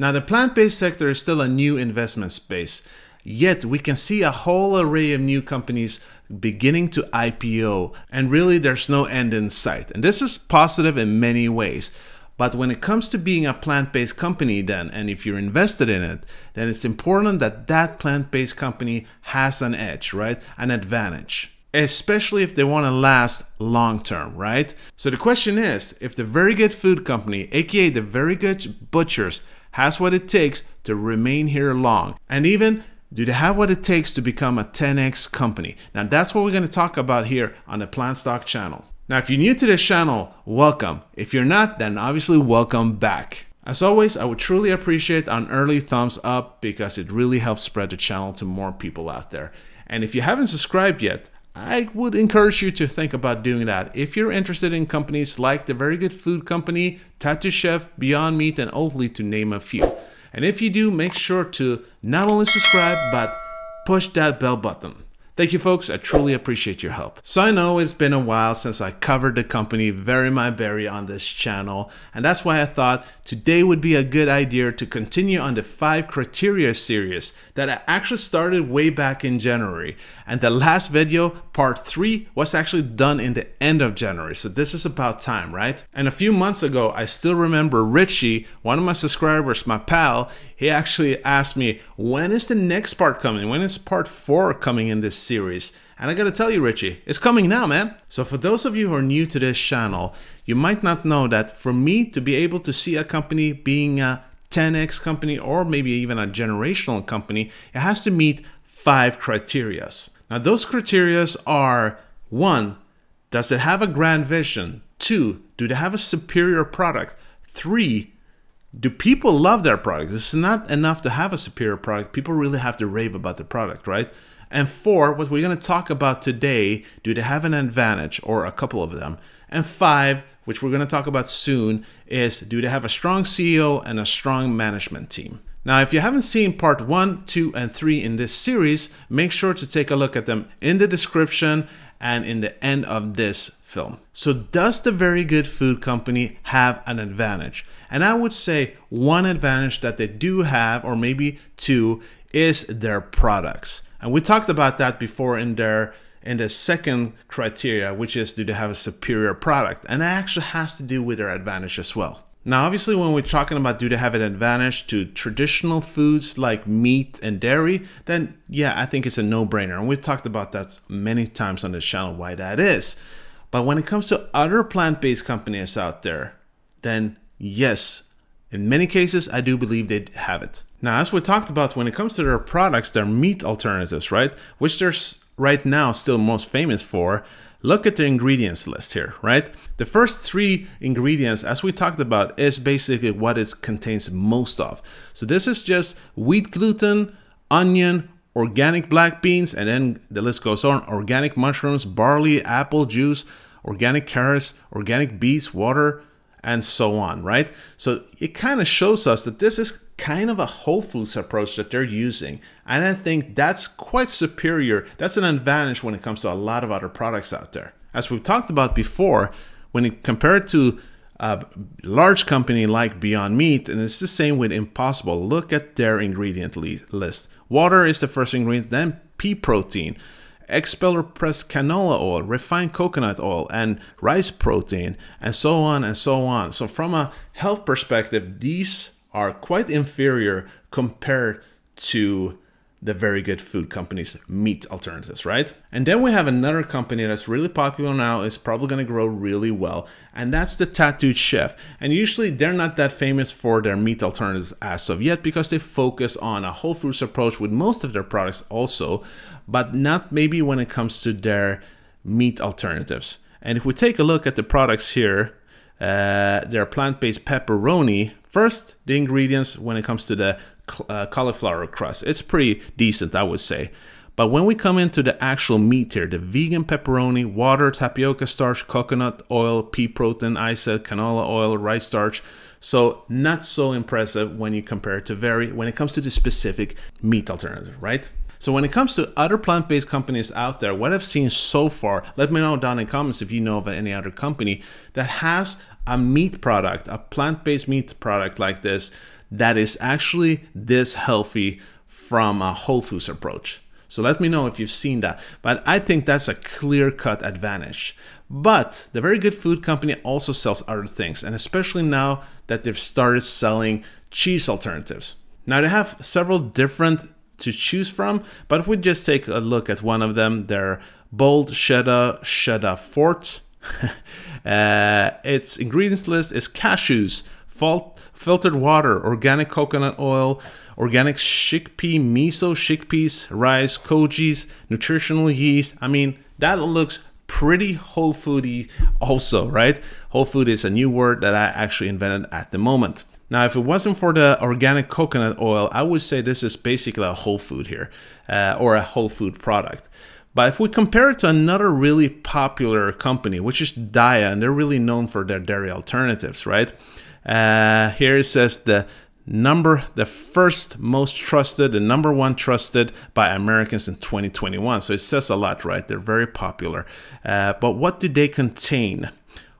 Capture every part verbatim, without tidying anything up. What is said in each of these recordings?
Now, the plant-based sector is still a new investment space, yet we can see a whole array of new companies beginning to I P O, and really there's no end in sight. And this is positive in many ways. But when it comes to being a plant-based company then, and if you're invested in it, then it's important that that plant-based company has an edge, right? An advantage, especially if they want to last long-term, right? So the question is, if the Very Good Food Company, aka the Very Good Butchers, has what it takes to remain here long, and even do they have what it takes to become a ten X company? Now that's what we're going to talk about here on the Plant Stock channel. Now, if you're new to this channel, welcome. If you're not, then obviously welcome back. As always, I would truly appreciate an early thumbs up because it really helps spread the channel to more people out there. And if you haven't subscribed yet, I would encourage you to think about doing that. If you're interested in companies like the Very Good Food Company, Tattooed Chef, Beyond Meat, and Oatly, to name a few. And if you do, make sure to not only subscribe, but push that bell button. Thank you, folks. I truly appreciate your help. So I know it's been a while since I covered the company Very My Berry on this channel, and that's why I thought today would be a good idea to continue on the five criteria series that I actually started way back in January. And the last video, part three, was actually done in the end of January. So this is about time, right? And a few months ago, I still remember Richie, one of my subscribers, my pal, he actually asked me, when is the next part coming? When is part four coming in this series? And I gotta tell you, Richie, it's coming now, man. So for those of you who are new to this channel, you might not know that for me to be able to see a company being a ten X company or maybe even a generational company, it has to meet five criteria. Now those criteria are: one, does it have a grand vision? Two, do they have a superior product? Three, do people love their product? It's not enough to have a superior product. People really have to rave about the product, right? And four, what we're going to talk about today, do they have an advantage or a couple of them? And five, which we're going to talk about soon, is do they have a strong C E O and a strong management team? Now, if you haven't seen part one, two, and three in this series, make sure to take a look at them in the description and in the end of this film. So does the Very Good Food Company have an advantage? And I would say one advantage that they do have, or maybe two, is their products. And we talked about that before in their in the second criteria, which is do they have a superior product? And that actually has to do with their advantage as well. Now, obviously, when we're talking about do they have an advantage to traditional foods like meat and dairy, then yeah, I think it's a no-brainer. And we've talked about that many times on this channel, why that is. But when it comes to other plant-based companies out there, then yes, in many cases, I do believe they have it. Now, as we talked about, when it comes to their products, their meat alternatives, right, which they're right now still most famous for, look at the ingredients list here, right? The first three ingredients, as we talked about, is basically what it contains most of. So this is just wheat gluten, onion, organic black beans, and then the list goes on: organic mushrooms, barley, apple juice, organic carrots, organic beets, water, and so on, right? So it kind of shows us that this is kind of a whole foods approach that they're using. And I think that's quite superior. That's an advantage when it comes to a lot of other products out there. As we've talked about before, when you compare it to a large company like Beyond Meat, and it's the same with Impossible, look at their ingredient list. Water is the first ingredient, then pea protein, expeller pressed canola oil, refined coconut oil, and rice protein, and so on and so on. So from a health perspective, these are quite inferior compared to the Very Good Food Company's meat alternatives, right? And then we have another company that's really popular now, is probably going to grow really well, and that's the Tattooed Chef. And usually they're not that famous for their meat alternatives as of yet because they focus on a whole foods approach with most of their products also, but not maybe when it comes to their meat alternatives. And if we take a look at the products here, uh, their plant-based pepperoni, first, the ingredients when it comes to the Uh, cauliflower crust, it's pretty decent, I would say. But when we come into the actual meat here, the vegan pepperoni, water, tapioca starch, coconut oil, pea protein, I said canola oil, rice starch, so not so impressive when you compare it to Very when it comes to the specific meat alternative, right? So when it comes to other plant-based companies out there, what I've seen so far, let me know down in the comments if you know of any other company that has a meat product, a plant-based meat product like this, that is actually this healthy from a whole foods approach. So let me know if you've seen that, but I think that's a clear-cut advantage. But the Very Good Food Company also sells other things, and especially now that they've started selling cheese alternatives. Now they have several different to choose from, but we just take a look at one of them. Their bold cheddar cheddar fort. uh, its ingredients list is cashews, filtered water, organic coconut oil, organic chickpea miso, chickpeas, rice, koji's, nutritional yeast. I mean, that looks pretty whole foody also, right? Whole food is a new word that I actually invented at the moment. Now, if it wasn't for the organic coconut oil, I would say this is basically a whole food here, uh, or a whole food product. But if we compare it to another really popular company, which is Daiya, and they're really known for their dairy alternatives, right? Uh, here it says the number, the first most trusted, the number one trusted by Americans in twenty twenty-one. So it says a lot, right? They're very popular. Uh, but what do they contain?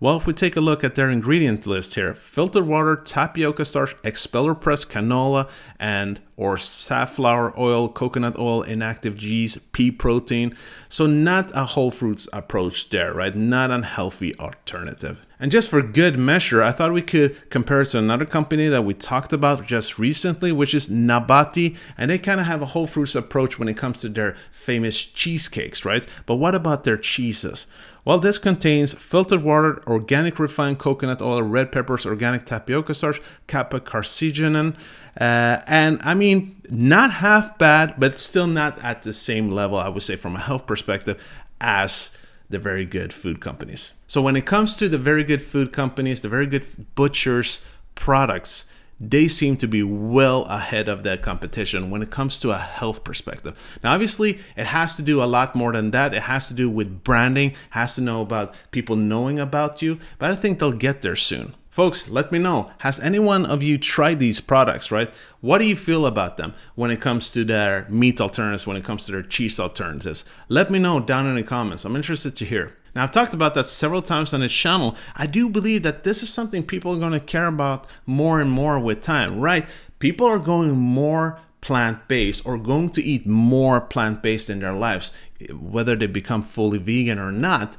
Well, if we take a look at their ingredient list here, filtered water, tapioca starch, expeller press, canola and or safflower oil, coconut oil, inactive G's, pea protein. So not a whole foods approach there, right? Not an healthy alternative. And just for good measure, I thought we could compare it to another company that we talked about just recently, which is Nabati. And they kind of have a whole foods approach when it comes to their famous cheesecakes, right? But what about their cheeses? Well, this contains filtered water, organic refined coconut oil, red peppers, organic tapioca starch, kappa carcinogen, uh, and I mean, not half bad, but still not at the same level, I would say, from a health perspective as the Very Good Food Companies. So when it comes to the Very Good Food Companies, the Very Good Butchers products, they seem to be well ahead of their competition when it comes to a health perspective. Now, obviously, it has to do a lot more than that. It has to do with branding, has to know about people knowing about you, but I think they'll get there soon. Folks, let me know, has any one of you tried these products, right? What do you feel about them when it comes to their meat alternatives, when it comes to their cheese alternatives? Let me know down in the comments. I'm interested to hear. Now, I've talked about that several times on this channel. I do believe that this is something people are going to care about more and more with time, right? People are going more plant-based or going to eat more plant-based in their lives, whether they become fully vegan or not.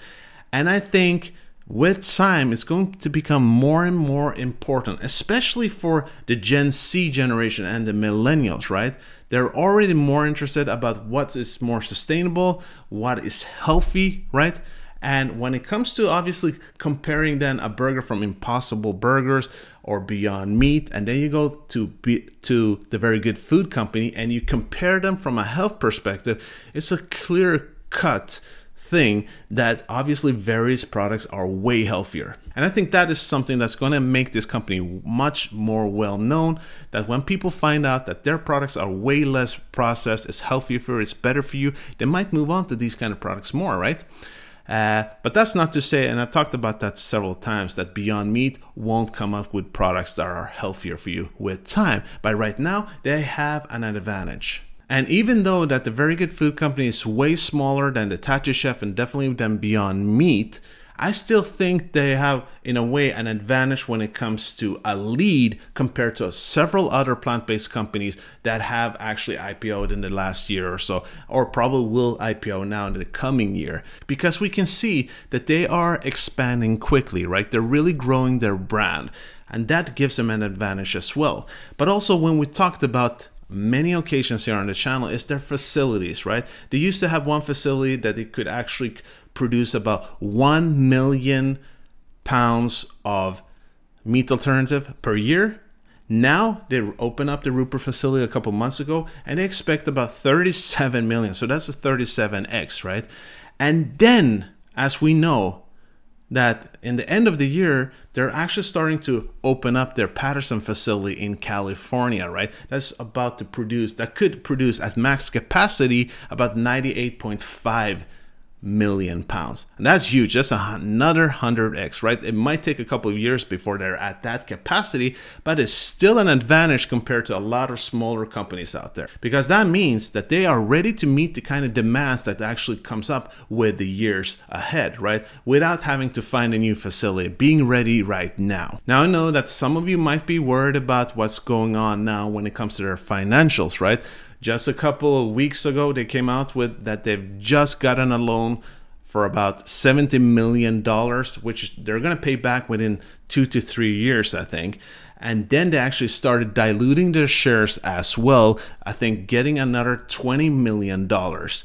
And I think with time, it's going to become more and more important, especially for the Gen Z generation and the millennials, right? They're already more interested about what is more sustainable, what is healthy, right? And when it comes to obviously comparing then a burger from Impossible Burgers or Beyond Meat, and then you go to be, to the Very Good Food Company and you compare them from a health perspective, it's a clear-cut thing that obviously various products are way healthier. And I think that is something that's going to make this company much more well known, that when people find out that their products are way less processed, it's healthier for you, it's better for you, they might move on to these kind of products more, right? Uh, but that's not to say, and I've talked about that several times, that Beyond Meat won't come up with products that are healthier for you with time. But right now, they have an advantage. And even though that the Very Good Food Company is way smaller than the Tattooed Chef and definitely than Beyond Meat, I still think they have, in a way, an advantage when it comes to a lead compared to several other plant-based companies that have actually I P O'd in the last year or so, or probably will I P O now in the coming year, because we can see that they are expanding quickly, right? They're really growing their brand, and that gives them an advantage as well. But also, when we talked about many occasions here on the channel, is their facilities, right? They used to have one facility that they could actually produce about one million pounds of meat alternative per year. Now they open up the Rupert facility a couple months ago and they expect about thirty-seven million. So that's a thirty-seven X, right? And then, as we know, that in the end of the year, they're actually starting to open up their Patterson facility in California, right? That's about to produce, that could produce at max capacity about ninety-eight point five million pounds. And that's huge. That's another one hundred x, right? It might take a couple of years before they're at that capacity, but it's still an advantage compared to a lot of smaller companies out there, because that means that they are ready to meet the kind of demands that actually comes up with the years ahead, right? Without having to find a new facility, being ready right now. Now, I know that some of you might be worried about what's going on now when it comes to their financials, right? Just a couple of weeks ago, they came out with that they've just gotten a loan for about seventy million dollars, which they're going to pay back within two to three years, I think. And then they actually started diluting their shares as well, I think getting another twenty million dollars.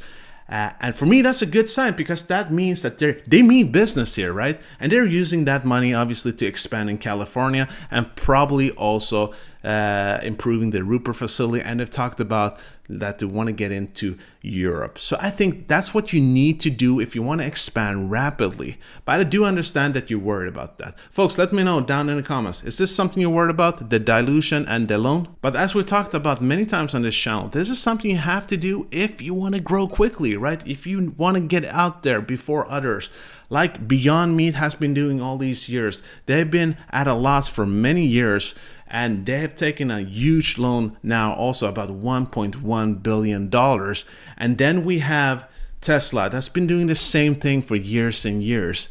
Uh, and for me, that's a good sign, because that means that they they mean business here, right? And they're using that money, obviously, to expand in California and probably also uh, improving the Rupert facility. And they've talked about that they want to get into Europe. So I think that's what you need to do if you want to expand rapidly. But I do understand that you're worried about that. Folks, let me know down in the comments. Is this something you're worried about, the dilution and the loan? But as we talked about many times on this channel, this is something you have to do if you want to grow quickly, right? If you want to get out there before others, like Beyond Meat has been doing all these years. They've been at a loss for many years, and they have taken a huge loan now, also about one point one billion dollars. And then we have Tesla that's been doing the same thing for years and years,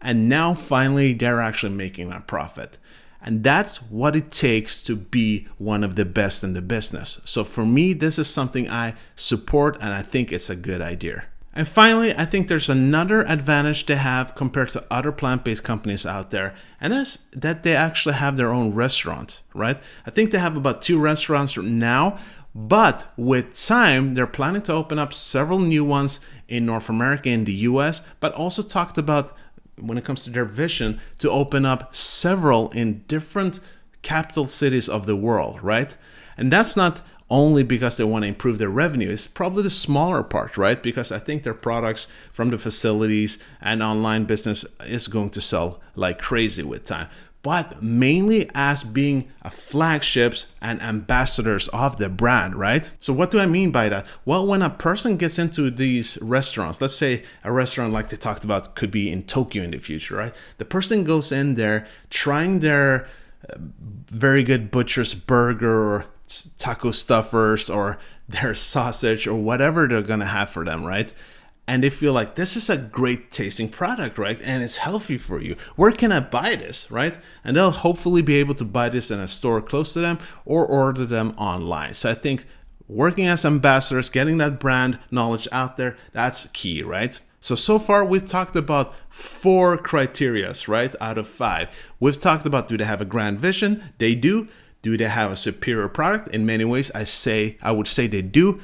and now finally they're actually making a profit. And that's what it takes to be one of the best in the business. So for me, this is something I support, and I think it's a good idea. And finally, I think there's another advantage they have compared to other plant-based companies out there, and that's that they actually have their own restaurants, right? I think they have about two restaurants now, but with time, they're planning to open up several new ones in North America and the U S, but also talked about, when it comes to their vision, to open up several in different capital cities of the world, right? And that's not only because they want to improve their revenue. It's probably the smaller part, right? Because I think their products from the facilities and online business is going to sell like crazy with time. But mainly as being a flagships and ambassadors of the brand, right? So what do I mean by that? Well, when a person gets into these restaurants, let's say a restaurant like they talked about could be in Tokyo in the future, right? The person goes in there trying their Very Good Butchers burger or taco stuffers or their sausage or whatever they're gonna have for them, right? And they feel like this is a great tasting product, right? And it's healthy for you. Where can I buy this, right? And they'll hopefully be able to buy this in a store close to them or order them online. So I think working as ambassadors, getting that brand knowledge out there, that's key, right? So, so far we've talked about four criteria, right, out of five. We've talked about, do they have a grand vision? They do. Do they have a superior product? In many ways, I say I would say they do.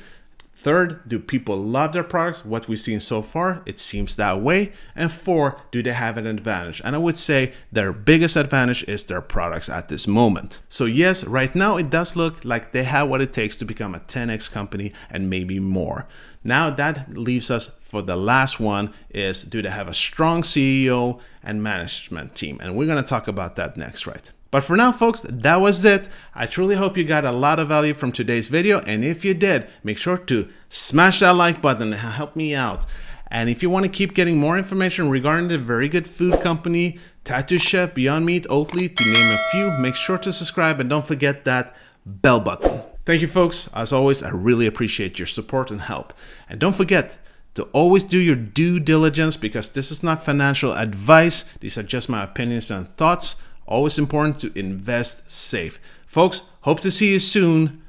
Third, do people love their products? What we've seen so far, it seems that way. And four, do they have an advantage? And I would say their biggest advantage is their products at this moment. So yes, right now it does look like they have what it takes to become a ten x company and maybe more. Now that leaves us for the last one, is do they have a strong C E O and management team? And we're gonna talk about that next, right? But for now, folks, that was it. I truly hope you got a lot of value from today's video. And if you did, make sure to smash that like button and help me out. And if you want to keep getting more information regarding the Very Good Food Company, Tattooed Chef, Beyond Meat, Oatly, to name a few, make sure to subscribe and don't forget that bell button. Thank you, folks. As always, I really appreciate your support and help. And don't forget to always do your due diligence, because this is not financial advice. These are just my opinions and thoughts. Always important to invest safe. Folks, hope to see you soon.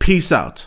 Peace out.